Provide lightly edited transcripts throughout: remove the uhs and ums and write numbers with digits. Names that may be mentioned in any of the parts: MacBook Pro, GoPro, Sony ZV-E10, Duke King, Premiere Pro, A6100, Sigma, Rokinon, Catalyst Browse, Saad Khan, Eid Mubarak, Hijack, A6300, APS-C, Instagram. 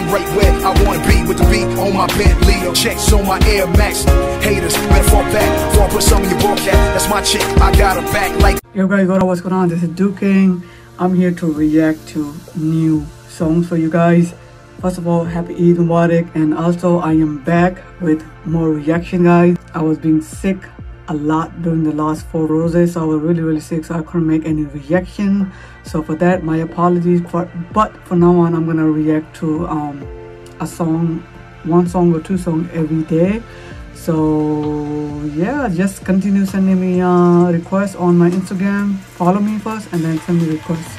I'm right where I wanna be, with the beat on my Bentley, checks on my Air Max. Haters, better fall back before I put some in your broadcast. That's my chick, I got her back like. Yo guys, what's going on? This is Duke King. I'm here to react to new songs for you guys. First of all, happy Eid Mubarak, and also I am back with more reaction, guys. I was being sick a lot during the last 4 roses, so I was really sick, so I couldn't make any reaction. So for that, my apologies. But from now on, I'm gonna react to a song, one song or 2 songs every day. So yeah, just continue sending me requests on my Instagram. Follow me first, and then send me requests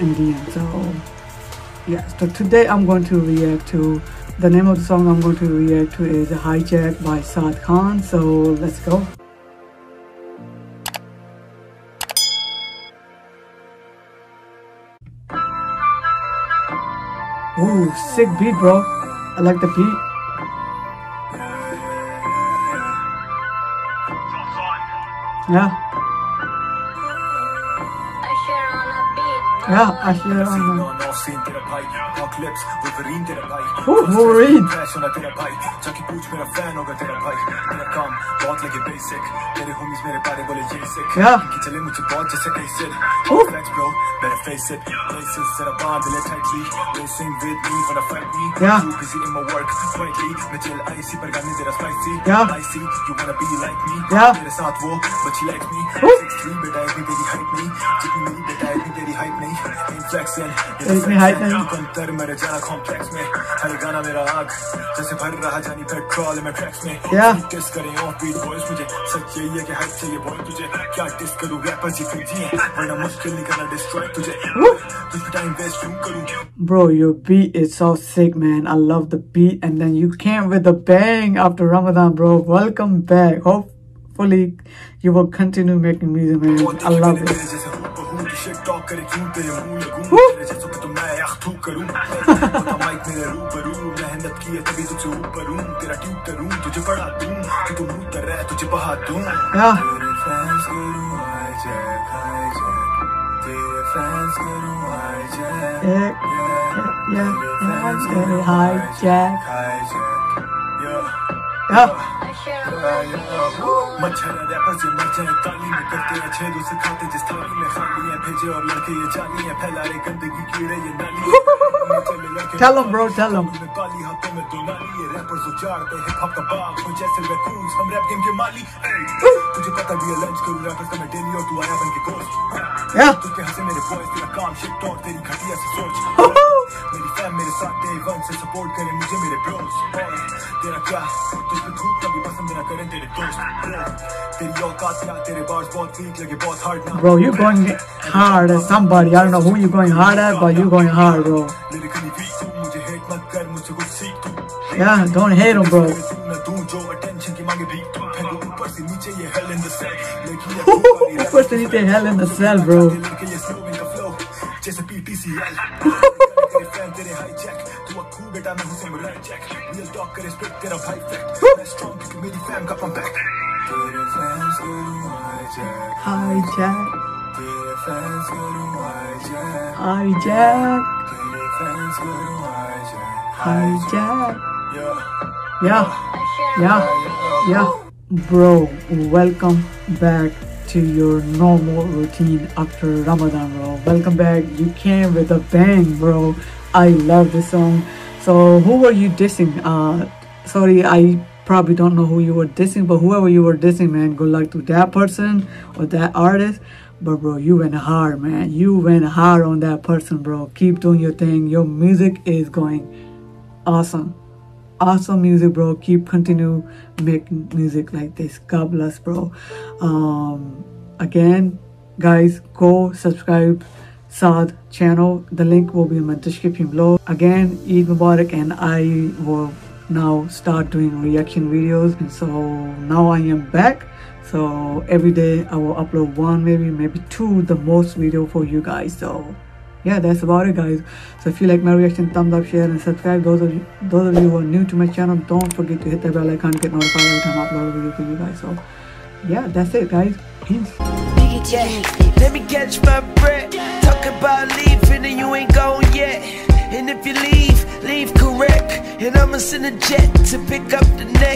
in DM. So yeah, so today I'm going to react to, the name of the song I'm going to react to is Hijack by Saad Khan. So let's go. Ooh, sick beat, bro. I like the beat. Yeah. Yeah, I hear it on the beat. Yeah. Bro, your beat is so sick, man. I love the beat, and then you came with a bang after Ramadan, bro. Welcome back. Hopefully you will continue making music, man. I love it. Tell him, bro, tell him. Bro, you're going hard at somebody. I don't know who you're going hard at, but you're going hard, bro. Yeah, don't hate him, bro. First they need to hell in the cell, bro. Hijack. Hijack. Bro, welcome back to your normal routine after Ramadan, bro. Welcome back. You came with a bang, bro. I love this song. So who were you dissing? Sorry, I probably don't know who you were dissing, but whoever you were dissing, man, good luck to that person or that artist. But bro, you went hard, man. You went hard on that person, bro. Keep doing your thing. Your music is going awesome. Awesome music, bro. Keep continue making music like this. God bless, bro. Again, guys, go subscribe Saad channel. The link will be in my description below. Again, Eid Mubarak, and I will now start doing reaction videos. And so now I am back. So every day I will upload 1, maybe 2, the most video for you guys. So yeah, that's about it, guys. So if you like my reaction, thumbs up, share, and subscribe. Those of you who are new to my channel, don't forget to hit the bell icon to get notified every time I upload a video for you guys. So yeah, that's it, guys. Peace. Yeah, let me catch my breath. Talk about leaving and you ain't going yet. And if you leave, leave correct. And I'ma send a jet to pick up the next.